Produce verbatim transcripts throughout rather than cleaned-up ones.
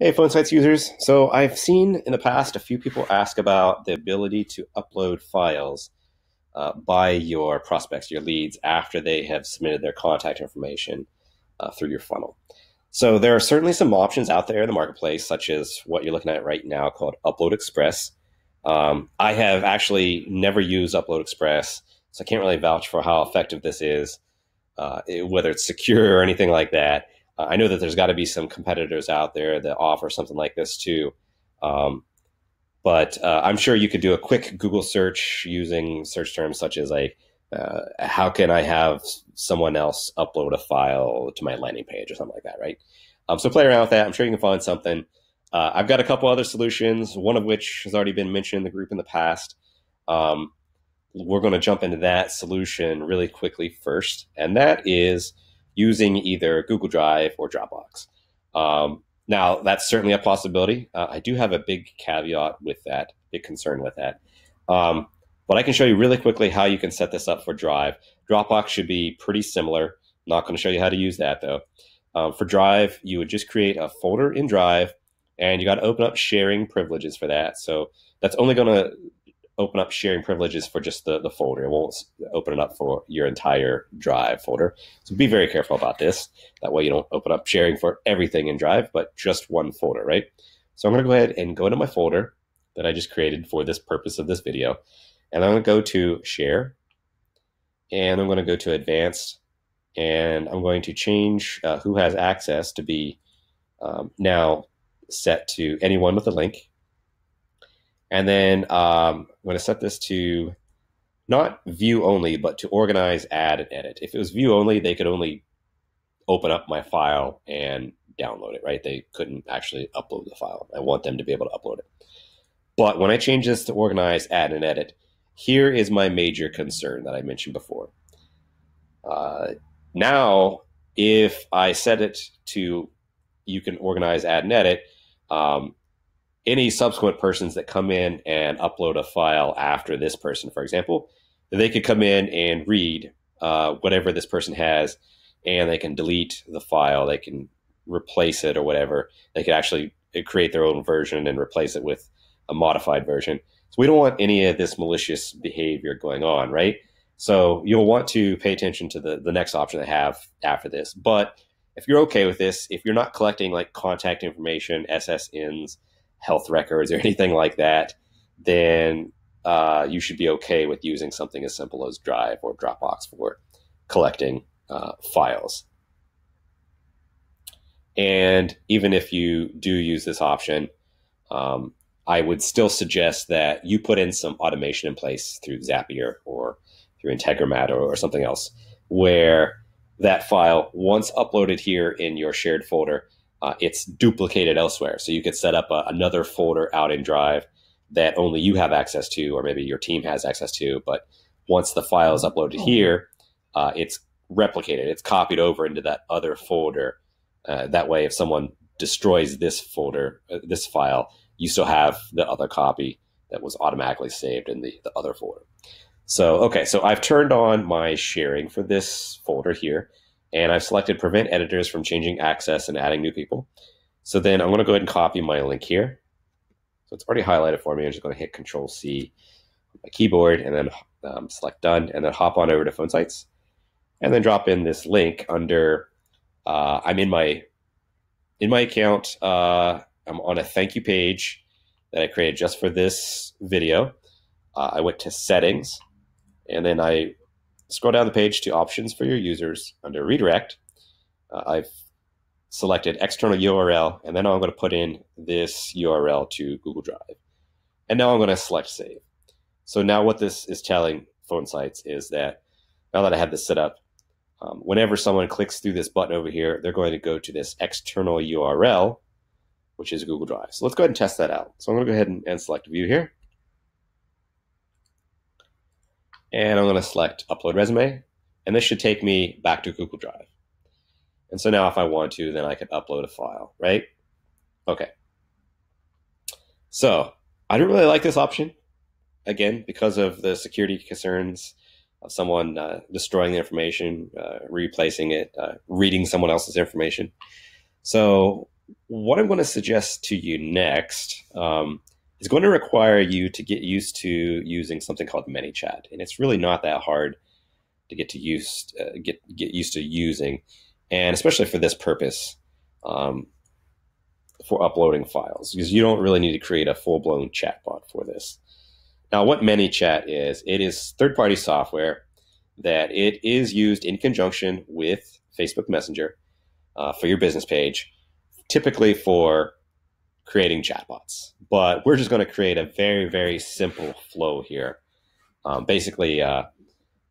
Hey, PhoneSites users. So I've seen in the past a few people ask about the ability to upload files uh, by your prospects, your leads, after they have submitted their contact information uh, through your funnel. So there are certainly some options out there in the marketplace, such as what you're looking at right now called Upload Express. Um, I have actually never used Upload Express, so I can't really vouch for how effective this is, uh, it, whether it's secure or anything like that. I know that there's got to be some competitors out there that offer something like this too. Um, but uh, I'm sure you could do a quick Google search using search terms such as like, uh, how can I have someone else upload a file to my landing page or something like that, right? Um, so play around with that. I'm sure you can find something. Uh, I've got a couple other solutions, one of which has already been mentioned in the group in the past. Um, we're going to jump into that solution really quickly first, and that is using either Google Drive or Dropbox. Um, now, that's certainly a possibility. Uh, I do have a big caveat with that, big concern with that. Um, but I can show you really quickly how you can set this up for Drive. Dropbox should be pretty similar. Not going to show you how to use that, though. Um, for Drive, you would just create a folder in Drive, and you got to open up sharing privileges for that. So that's only going to open up sharing privileges for just the, the folder. It won't open it up for your entire Drive folder. So be very careful about this. That way you don't open up sharing for everything in Drive, but just one folder, right? So I'm gonna go ahead and go to my folder that I just created for this purpose of this video. And I'm gonna go to Share, and I'm gonna go to Advanced, and I'm going to change uh, who has access to be um, now set to anyone with a link. And then um, I'm going to set this to not view only, but to organize, add, and edit. If it was view only, they could only open up my file and download it, right? They couldn't actually upload the file. I want them to be able to upload it. But when I change this to organize, add, and edit, here is my major concern that I mentioned before. Uh, now, if I set it to you can organize, add, and edit, um, any subsequent persons that come in and upload a file after this person, for example, they could come in and read uh, whatever this person has, and they can delete the file, they can replace it or whatever. They could actually create their own version and replace it with a modified version. So we don't want any of this malicious behavior going on, right? So you'll want to pay attention to the, the next option they have after this. But if you're okay with this, if you're not collecting like contact information, S S Ns, health records or anything like that, then uh, you should be okay with using something as simple as Drive or Dropbox for collecting uh, files. And even if you do use this option, um, I would still suggest that you put in some automation in place through Zapier or through Integromat or, or something else, where that file, once uploaded here in your shared folder, Uh, it's duplicated elsewhere. So you could set up a, another folder out in Drive that only you have access to, or maybe your team has access to. But once the file is uploaded here, uh, it's replicated. It's copied over into that other folder. Uh, that way, if someone destroys this folder, uh, this file, you still have the other copy that was automatically saved in the, the other folder. So, okay, so I've turned on my sharing for this folder here. And I've selected prevent editors from changing access and adding new people. So then I'm going to go ahead and copy my link here. So it's already highlighted for me. I'm just going to hit Control C on my keyboard and then um, select done, and then hop on over to PhoneSites and then drop in this link under, uh, I'm in my, in my account. Uh, I'm on a thank you page that I created just for this video. Uh, I went to settings, and then I scroll down the page to options for your users. Under redirect, uh, I've selected external U R L, and then I'm going to put in this U R L to Google Drive. And now I'm going to select save. So now what this is telling PhoneSites is that now that I have this set up, um, whenever someone clicks through this button over here, they're going to go to this external U R L, which is Google Drive. So let's go ahead and test that out. So I'm going to go ahead and, and select view here. And I'm going to select Upload Resume, and this should take me back to Google Drive. And so now if I want to, then I could upload a file, right? Okay. So I don't really like this option, again, because of the security concerns of someone uh, destroying the information, uh, replacing it, uh, reading someone else's information. So what I'm going to suggest to you next um, is going to require you to get used to using something called ManyChat, and it's really not that hard to get to use uh, get get used to using, and especially for this purpose, um, for uploading files, because you don't really need to create a full-blown chatbot for this. Now, what ManyChat is, it is third-party software that it is used in conjunction with Facebook Messenger uh, for your business page, typically for creating chatbots. But we're just going to create a very, very simple flow here. Um, basically, uh,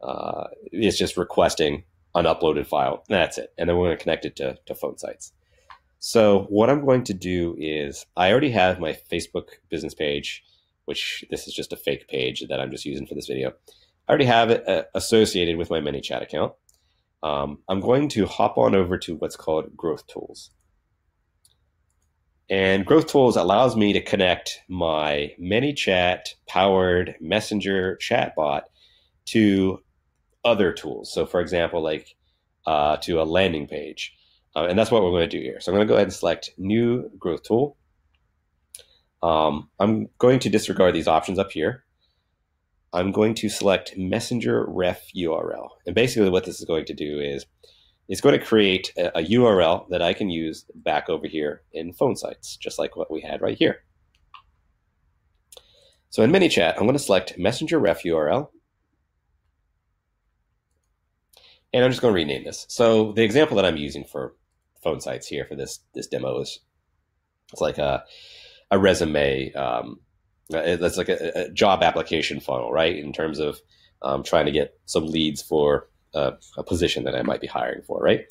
uh, it's just requesting an uploaded file. That's it. And then we're going to connect it to, to PhoneSites. So what I'm going to do is, I already have my Facebook business page, which this is just a fake page that I'm just using for this video. I already have it uh, associated with my ManyChat account. Um, I'm going to hop on over to what's called Growth Tools. And Growth Tools allows me to connect my ManyChat powered Messenger chatbot to other tools. So for example, like uh, to a landing page. Uh, and that's what we're going to do here. So I'm going to go ahead and select New Growth Tool. Um, I'm going to disregard these options up here. I'm going to select Messenger Ref U R L. And basically what this is going to do is, it's going to create a, a U R L that I can use back over here in PhoneSites, just like what we had right here. So in ManyChat, I'm going to select Messenger Ref U R L. And I'm just going to rename this. So the example that I'm using for PhoneSites here for this, this demo is, it's like a, a resume, um, that's like a, a job application funnel, right? In terms of um, trying to get some leads for uh, a position that I might be hiring for, right?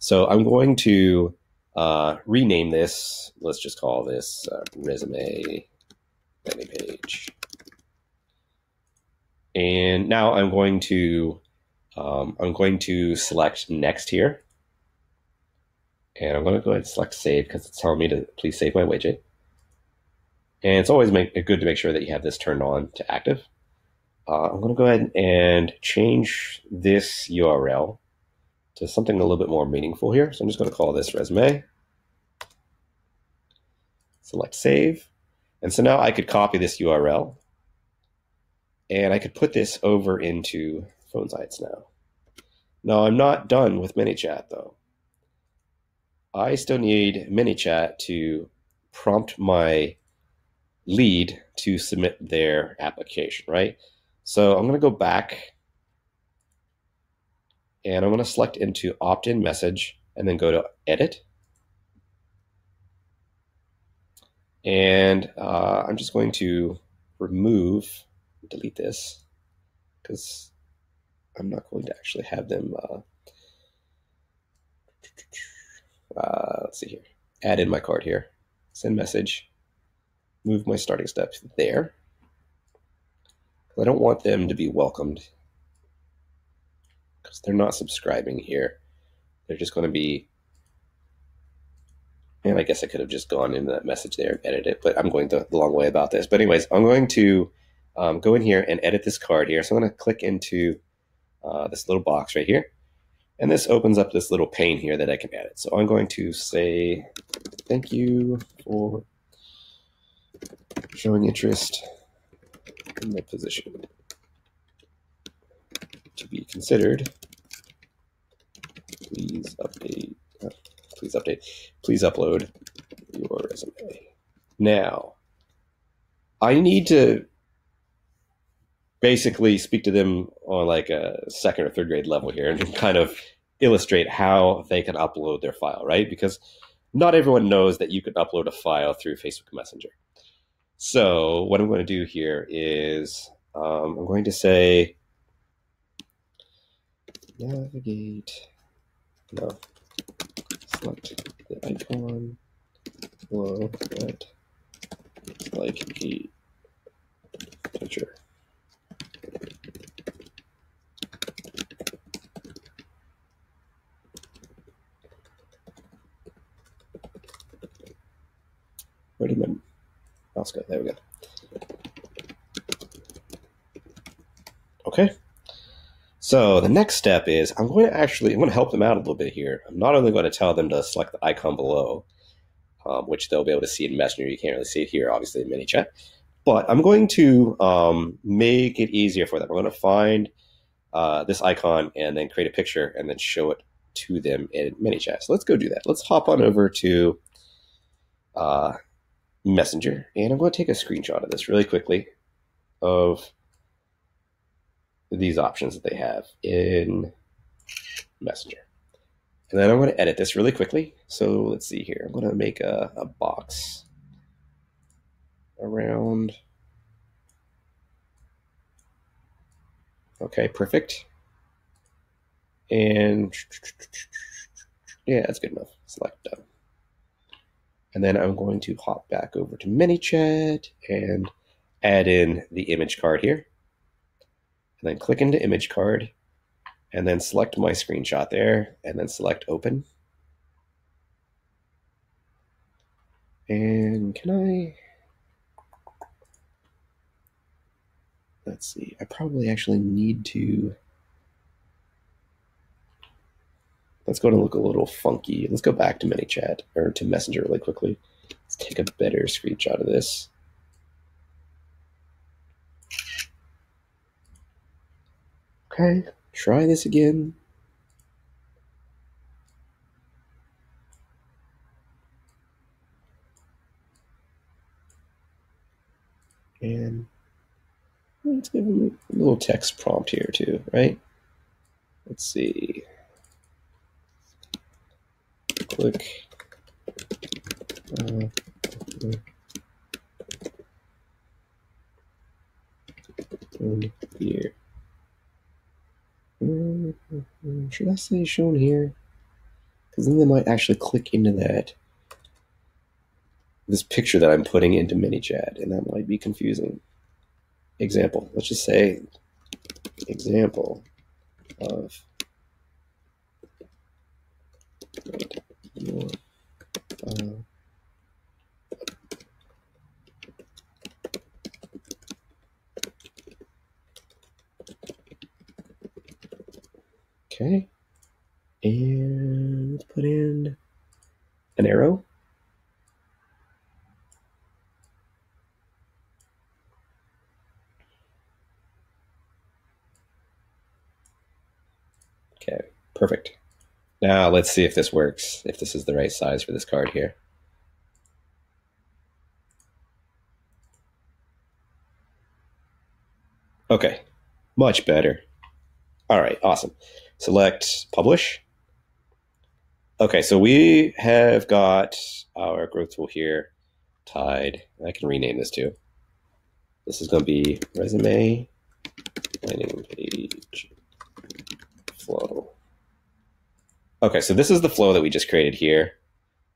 So I'm going to uh, rename this. Let's just call this uh, resume landing page. And now I'm going to um, I'm going to select next here, and I'm going to go ahead and select save because it's telling me to please save my widget. And it's always make, good to make sure that you have this turned on to active. Uh, I'm going to go ahead and change this U R L to something a little bit more meaningful here. So I'm just going to call this resume. Select save. And so now I could copy this U R L. And I could put this over into PhoneSites now. Now, I'm not done with ManyChat, though. I still need ManyChat to prompt my lead to submit their application, right? So I'm going to go back and I'm going to select into opt-in message and then go to edit. And uh, I'm just going to remove, delete this because I'm not going to actually have them. Uh, uh, let's see here. Add in my card here. Send message. Move my starting steps there. I don't want them to be welcomed because they're not subscribing here. They're just going to be, and I guess I could have just gone into that message there and edited it, but I'm going the long way about this. But anyways, I'm going to um, go in here and edit this card here. So I'm going to click into uh, this little box right here. And this opens up this little pane here that I can edit. So I'm going to say, thank you for showing interest in the position to be considered. Please update. Uh, please update. Please upload your resume. Now, I need to basically speak to them on like a second or third grade level here, and kind of illustrate how they can upload their file, right? Because not everyone knows that you can upload a file through Facebook Messenger. So what I'm going to do here is um, I'm going to say navigate, no, select the icon below that it's like a picture. Where did my mouse go? There we go. Okay. So the next step is I'm going to actually, I'm going to help them out a little bit here. I'm not only going to tell them to select the icon below, um, which they'll be able to see in Messenger. You can't really see it here, obviously, in ManyChat. But I'm going to um, make it easier for them. I'm going to find uh, this icon and then create a picture and then show it to them in ManyChat. So let's go do that. Let's hop on over to uh, Messenger. And I'm going to take a screenshot of this really quickly of these options that they have in Messenger. And then I'm going to edit this really quickly. So let's see here. I'm going to make a, a box around. Okay, perfect. And yeah, that's good enough. Select done. And then I'm going to hop back over to ManyChat and add in the image card here. And then click into image card and then select my screenshot there and then select open. And can I? Let's see, I probably actually need to, that's going to look a little funky. Let's go back to ManyChat or to Messenger really quickly. Let's take a better screenshot of this. Okay, try this again. And let's give them a little text prompt here too, right? Let's see. Click. Uh, and here. Should I say shown here? Because then they might actually click into that. This picture that I'm putting into ManyChat, and that might be confusing. Example. Let's just say example of your uh, okay, and let's put in an arrow. Okay, perfect. Now let's see if this works, if this is the right size for this card here. Okay, much better. All right, awesome. Select publish. Okay, so we have got our growth tool here tied. I can rename this too. This is gonna be resume landing page flow. Okay, so this is the flow that we just created here,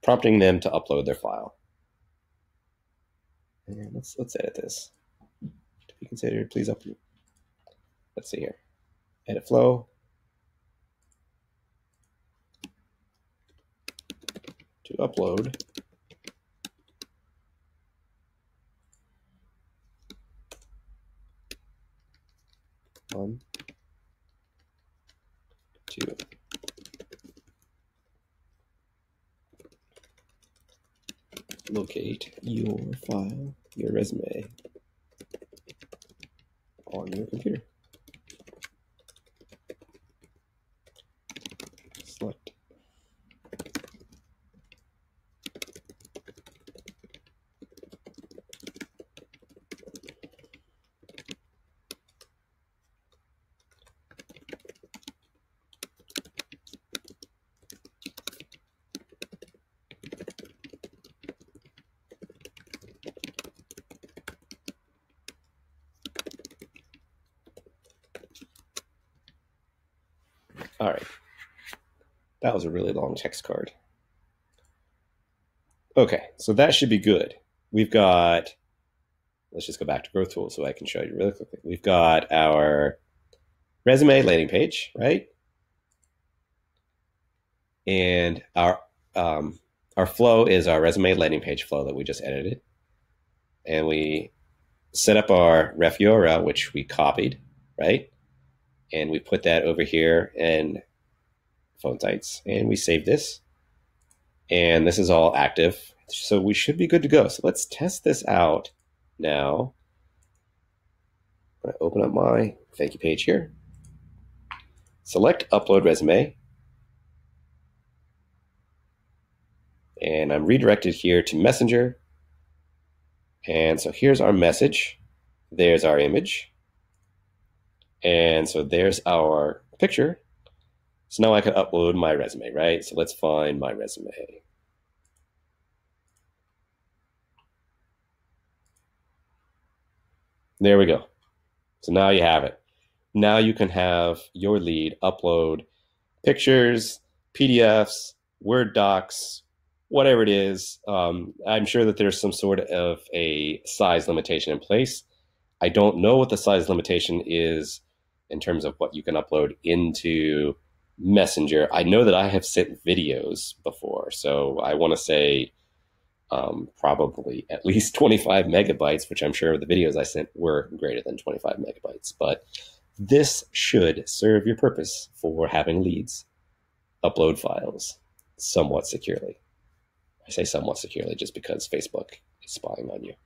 prompting them to upload their file. And let's let's edit this. To be considered, please upload. Let's see here. Edit flow. To upload. One. Two. Locate your file, your resume on your computer. Select. All right, that was a really long text card. Okay, so that should be good. We've got, let's just go back to Growth Tool so I can show you really quickly. We've got our resume landing page, right? And our, um, our flow is our resume landing page flow that we just edited. And we set up our ref U R L, which we copied, right? And we put that over here in PhoneSites, and we save this. And this is all active. So we should be good to go. So let's test this out now. I'm gonna open up my thank you page here. Select upload resume. And I'm redirected here to Messenger. And so here's our message. There's our image. And so there's our picture. So now I can upload my resume, right? So let's find my resume. There we go. So now you have it. Now you can have your lead upload pictures, P D Fs, Word docs, whatever it is. Um, I'm sure that there's some sort of a size limitation in place. I don't know what the size limitation is in terms of what you can upload into Messenger. I know that I have sent videos before, so I want to say um, probably at least twenty-five megabytes, which I'm sure the videos I sent were greater than twenty-five megabytes. But this should serve your purpose for having leads upload files somewhat securely. I say somewhat securely just because Facebook is spying on you.